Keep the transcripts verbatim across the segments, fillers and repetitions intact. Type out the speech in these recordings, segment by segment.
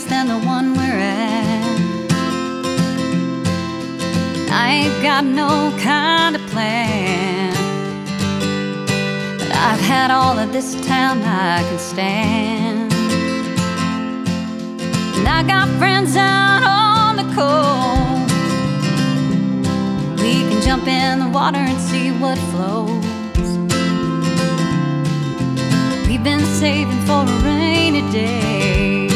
place than the one we're at. I've got no kind of plan, but I've had all that this town I can stand. And I got friends out on the coast. We can jump in the water and see what flows. We've been saving for a rainy day.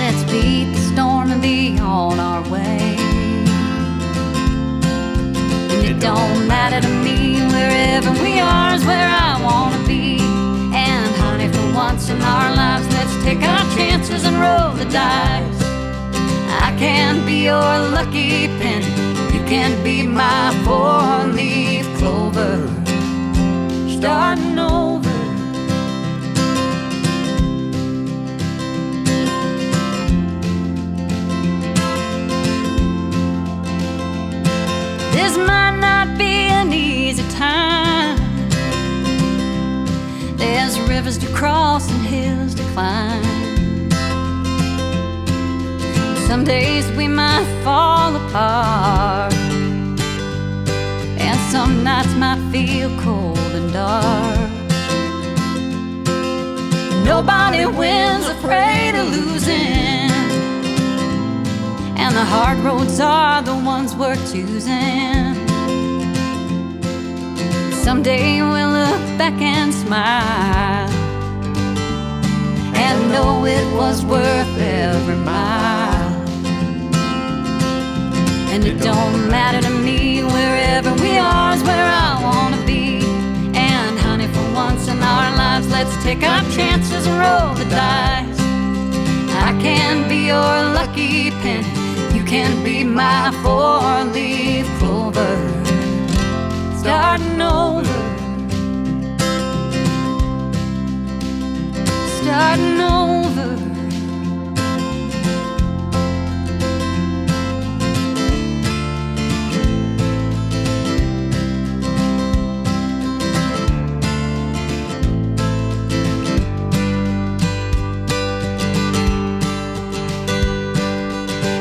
Let's beat the storm and be on our way. And it don't matter to me, wherever we are is where I want to be. And honey, for once in our lives, let's take our chances and roll the dice. I can be your lucky penny, you can be my four-leaf clover. Starting over. This might not be an easy time. There's rivers to cross and hills to climb. Some days we might fall apart, and some nights might feel cold and dark. Nobody wins afraid of losing, and the hard roads are the ones we're choosing. Someday we'll look back and smile, and know it was worth every mile. And it don't matter to me, wherever we are is where I want to be. And honey, for once in our lives, let's take our chances and roll the dice. I can be your lucky penny, you can be my four-leaf clover. Starting over. Starting over.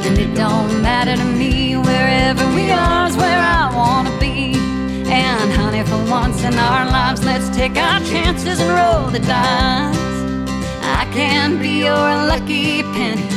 And it don't matter to me, wherever we are is where I want to be. And honey, for once in our lives, let's take our chances and roll the dice. I can be your lucky penny,